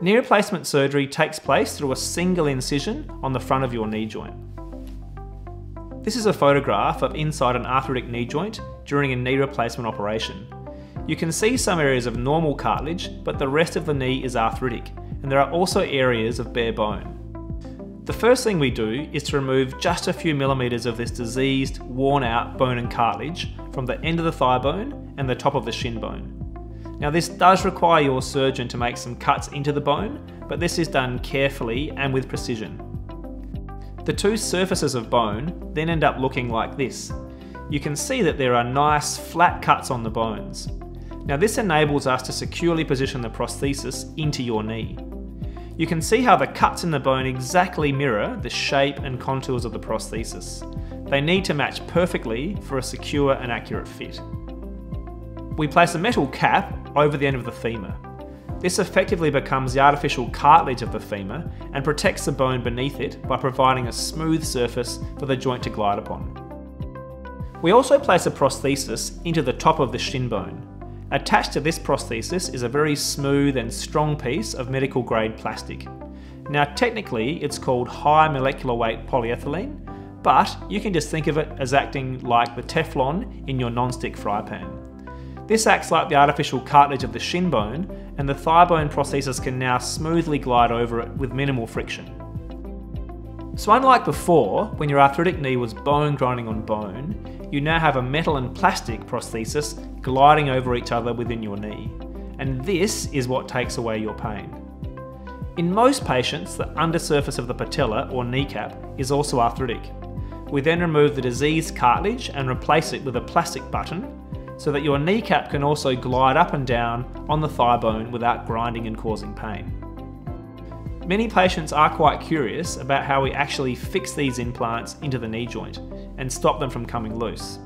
Knee replacement surgery takes place through a single incision on the front of your knee joint. This is a photograph of inside an arthritic knee joint during a knee replacement operation. You can see some areas of normal cartilage, but the rest of the knee is arthritic, and there are also areas of bare bone. The first thing we do is to remove just a few millimetres of this diseased, worn out bone and cartilage from the end of the thigh bone and the top of the shin bone. Now this does require your surgeon to make some cuts into the bone, but this is done carefully and with precision. The two surfaces of bone then end up looking like this. You can see that there are nice flat cuts on the bones. Now this enables us to securely position the prosthesis into your knee. You can see how the cuts in the bone exactly mirror the shape and contours of the prosthesis. They need to match perfectly for a secure and accurate fit. We place a metal cap over the end of the femur. This effectively becomes the artificial cartilage of the femur and protects the bone beneath it by providing a smooth surface for the joint to glide upon. We also place a prosthesis into the top of the shin bone. Attached to this prosthesis is a very smooth and strong piece of medical grade plastic. Now technically it's called high molecular weight polyethylene, but you can just think of it as acting like the Teflon in your non-stick fry pan. This acts like the artificial cartilage of the shin bone, and the thigh bone prosthesis can now smoothly glide over it with minimal friction. So unlike before, when your arthritic knee was bone grinding on bone, you now have a metal and plastic prosthesis gliding over each other within your knee. And this is what takes away your pain. In most patients, the undersurface of the patella or kneecap is also arthritic. We then remove the diseased cartilage and replace it with a plastic button so that your kneecap can also glide up and down on the thigh bone without grinding and causing pain. Many patients are quite curious about how we actually fix these implants into the knee joint and stop them from coming loose.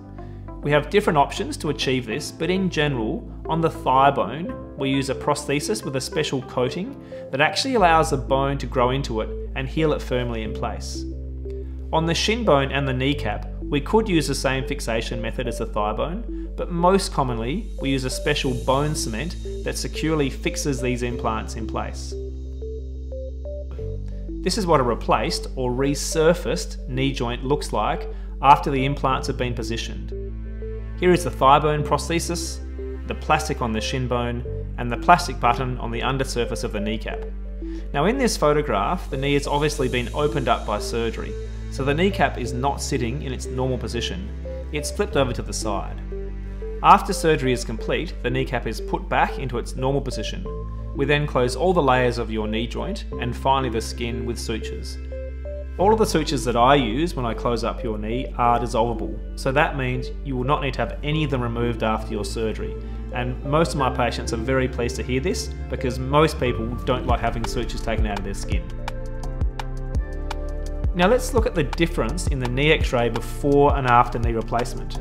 We have different options to achieve this, but in general, on the thigh bone, we use a prosthesis with a special coating that actually allows the bone to grow into it and heal it firmly in place. On the shin bone and the kneecap, we could use the same fixation method as the thigh bone, but most commonly, we use a special bone cement that securely fixes these implants in place. This is what a replaced or resurfaced knee joint looks like after the implants have been positioned. Here is the thigh bone prosthesis, the plastic on the shin bone, and the plastic button on the undersurface of the kneecap. Now in this photograph, the knee has obviously been opened up by surgery, so the kneecap is not sitting in its normal position. It's flipped over to the side. After surgery is complete, the kneecap is put back into its normal position. We then close all the layers of your knee joint and finally the skin with sutures. All of the sutures that I use when I close up your knee are dissolvable, so that means you will not need to have any of them removed after your surgery. And most of my patients are very pleased to hear this because most people don't like having sutures taken out of their skin. Now let's look at the difference in the knee x-ray before and after knee replacement.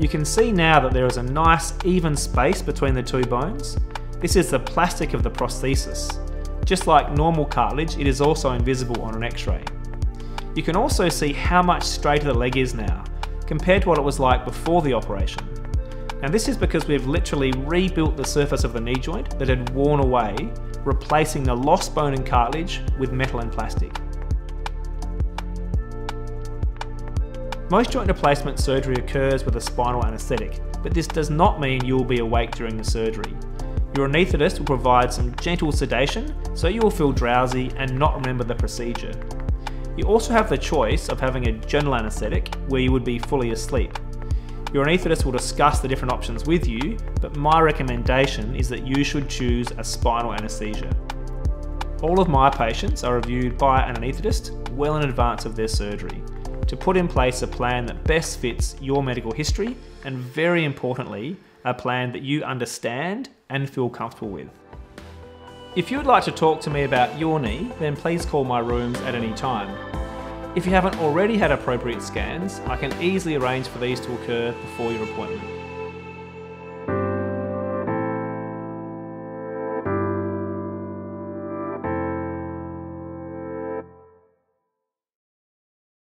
You can see now that there is a nice even space between the two bones. This is the plastic of the prosthesis. Just like normal cartilage, it is also invisible on an x-ray. You can also see how much straighter the leg is now, compared to what it was like before the operation. Now this is because we've literally rebuilt the surface of the knee joint that had worn away, replacing the lost bone and cartilage with metal and plastic. Most joint replacement surgery occurs with a spinal anaesthetic, but this does not mean you will be awake during the surgery. Your anaesthetist will provide some gentle sedation so you will feel drowsy and not remember the procedure. You also have the choice of having a general anaesthetic where you would be fully asleep. Your anaesthetist will discuss the different options with you, but my recommendation is that you should choose a spinal anaesthesia. All of my patients are reviewed by an anaesthetist well in advance of their surgery to put in place a plan that best fits your medical history and, very importantly, a plan that you understand and feel comfortable with. If you would like to talk to me about your knee, then please call my rooms at any time. If you haven't already had appropriate scans, I can easily arrange for these to occur before your appointment.